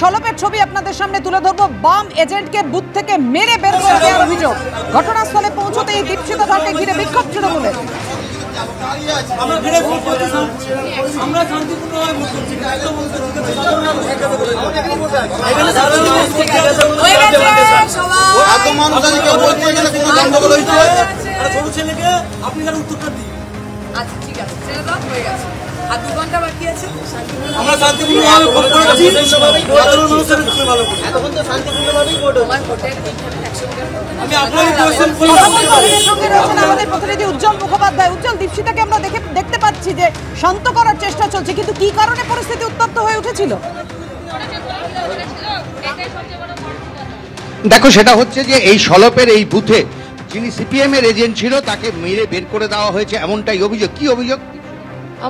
সলপের ছবি আপনাদের সামনে তুলে ধরবো। বাম এজেন্টকে বুথ থেকে মেরে বের করে দেওয়ার অভিযোগ। ঘটনাস্থলে পৌঁছতেই দীপ্সিতা তাকে ঘিরে বিক্ষোভ তৃণমূলের। শান্ত করার চেষ্টা চলছে, কিন্তু কি কারণে পরিস্থিতি উত্তপ্ত হয়ে উঠেছিল? দেখো, সেটা হচ্ছে যে এই সলপের এই বুথে যিনি সিপিএম এর এজেন্ট ছিল তাকে মেরে বের করে দেওয়া হয়েছে, এমনটাই অভিযোগ। কি অভিযোগ?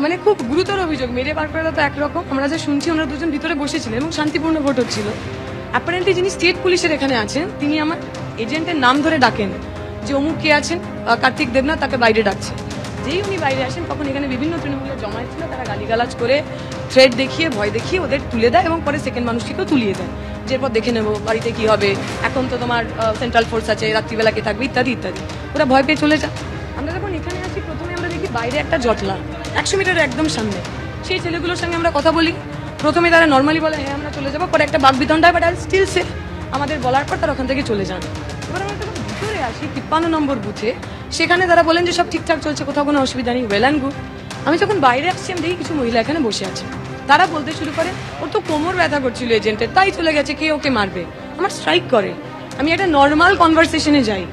মানে খুব গুরুতর অভিযোগ। মেরে বার করে তো একরকম, আমরা যা শুনছি ওনারা দুজন ভিতরে বসেছিলেন এবং শান্তিপূর্ণ ভোট হচ্ছিল। অ্যাপারেন্টলি যিনি স্টেট পুলিশের এখানে আছেন তিনি আমার এজেন্টের নাম ধরে ডাকেন যে অমুক কে আছেন, কার্তিক দেবনাথ, তাকে বাইরে ডাকছে। যেই উনি বাইরে আসেন তখন এখানে বিভিন্ন তৃণমূলের জমায়েত ছিল, তারা গালিগালাজ করে থ্রেড দেখিয়ে ভয় দেখিয়ে ওদের তুলে দেয় এবং পরে সেকেন্ড মানুষটিকেও তুলিয়ে দেন। যেরপর দেখে নেবো বাড়িতে কি হবে, এখন তো তোমার সেন্ট্রাল ফোর্স আছে, রাত্রিবেলা কে থাকবে, ইত্যাদি ইত্যাদি। ওরা ভয় পেয়ে চলে যায়। আমরা যখন এখানে আসি প্রথমে আমরা দেখি বাইরে একটা জটলা 100 মিটার একদম সামনে। সেই ছেলেগুলোর সঙ্গে আমরা কথা বলি। প্রথমে তারা নর্মালি বলে হ্যাঁ আমরা চলে যাবো, পরে একটা বাগবিতণ্ডা হয়, বাট আই স্টিল সেফ আমাদের বলার পর তারা ওখান থেকে চলে যান। এবার আমরা যখন ভিতরে আসি 53 নম্বর বুথে, সেখানে তারা বলেন যে সব ঠিকঠাক চলছে, কোথাও কোনো অসুবিধা নেই, ওয়েল অ্যান্ড গুড। আমি যখন বাইরে আসছি আমি দেখি কিছু মহিলা এখানে বসে আছে। তারা বলতে শুরু করে ওর তো কোমর ব্যথা করছিল এজেন্টের, তাই চলে গেছে, কে ওকে মারবে। আমার স্ট্রাইক করে, আমি একটা নর্মাল কনভারসেশনে যাই।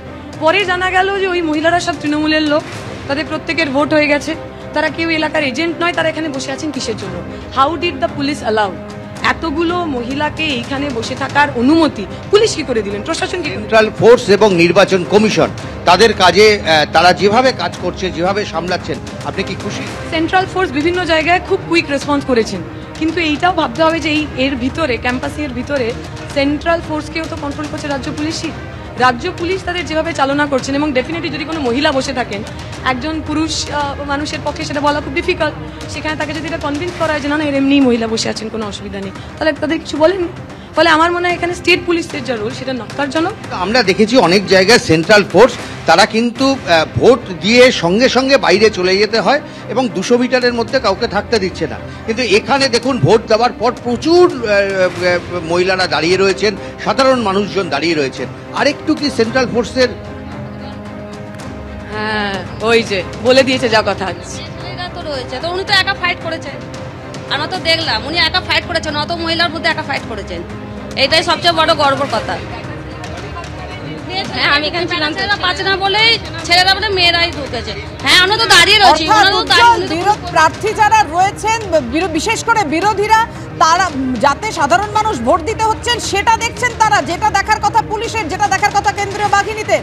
পরে জানা গেল যে ওই মহিলারা সব তৃণমূলের লোক, তাদের প্রত্যেকের ভোট হয়ে গেছে, তারা কেউ এলাকার এজেন্ট নয়, তারা এখানে বসে আছেন কিসের জন্য? How did the police allow? এতগুলো মহিলাকে এইখানে বসে থাকার অনুমতি পুলিশ কি করে দিলেন? প্রশাসন কি? সেন্ট্রাল ফোর্স এবং নির্বাচন কমিশন তাদের কাজে, তারা যেভাবে কাজ করছে, যেভাবে সামলাচ্ছেন, আপনি কি খুশি? সেন্ট্রাল ফোর্স বিভিন্ন জায়গায় খুব কুইক রেসপন্স করেছেন, কিন্তু এইটাও ভাবতে হবে যে এর ভিতরে, ক্যাম্পাসের ভিতরে সেন্ট্রাল ফোর্সকেও তো কন্ট্রোল করছে রাজ্য পুলিশই। রাজ্য পুলিশ তাদের যেভাবে চালনা করছেন, এবং ডেফিনেটলি যদি কোনো মহিলা বসে থাকেন একজন পুরুষ মানুষের পক্ষে সেটা বলা খুব ডিফিকাল্ট। সেখানে তাকে যদি এটা কনভিন্স করা হয় যে না না এর এমনিই মহিলা বসে আছেন, কোনো অসুবিধা নেই, তাহলে তাদের কিছু বলেননি। ফলে আমার মনে হয় এখানে স্টেট পুলিশের যা রোল সেটা নক্কারজনক। আমরা দেখেছি অনেক জায়গায় সেন্ট্রাল ফোর্স তারা কিন্তু ভোট দিয়ে সঙ্গে সঙ্গে বাইরে চলে যেতে হয় এবং 200 মিটারের মধ্যে কাউকে থাকতে দিচ্ছে না। কিন্তু এখানে দেখুন ভোট দেওয়ার পর প্রচুর মহিলারা দাঁড়িয়ে রয়েছেন, সাধারণ মানুষজন দাঁড়িয়ে রয়েছেন। আরেকটু কি সেন্ট্রাল ফোর্সের? হ্যাঁ, ওই যে বলে দিয়েছে যা কথা তো রয়েছে, তো উনি তো একা ফাইট করেছেন। আমরা তো দেখলাম উনি একা ফাইট করেছেন, অত মহিলার মধ্যে একা ফাইট করেছেন, এটাই সবচেয়ে বড় গর্বের কথা। আমি এখানে ছিলাম, ছেলেরা পাচ্ছে না বলেই ছেলেরা মানে মেয়েরাই ঢুকেছে। হ্যাঁ আমরা তো দাঁড়িয়ে রয়েছি, প্রার্থী যারা রয়েছেন বিশেষ করে বিরোধীরা, তারা যাতে সাধারণ মানুষ ভোট দিতে হচ্ছেন সেটা দেখছেন তারা, যেটা দেখার কথা পুলিশের, যেটা দেখার কথা কেন্দ্রীয় বাহিনীতে।